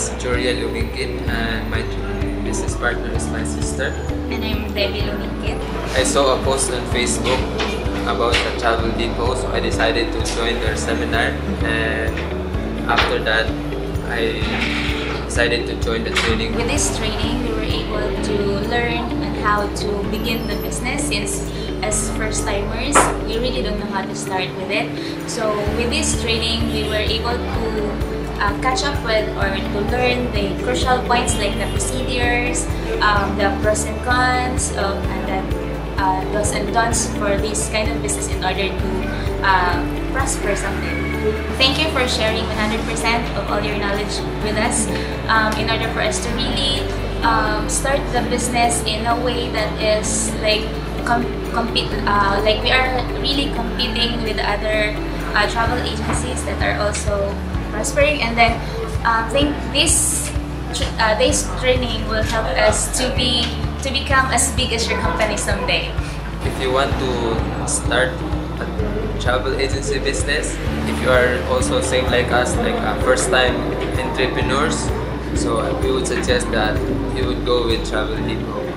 is Julia Lubinkin, and my business partner is my sister. And I'm Debbie Lubinkit. I saw a post on Facebook about the Travel Depot, so I decided to join their seminar, and after that I decided to join the training. With this training, we were able to learn on how to begin the business, since as first timers we really don't know how to start with it. So with this training, we were able to catch up with or to learn the crucial points like the procedures, the pros and cons, and then do's and don'ts for this kind of business in order to prosper someday. Thank you for sharing 100% of all your knowledge with us in order for us to really start the business in a way that is like we are really competing with other travel agencies that are also prospering. And then I think this training will help us to become as big as your company someday. If you want to start a travel agency business, if you are also same like us, like first-time entrepreneurs, so we would suggest that you would go with Travel Depot.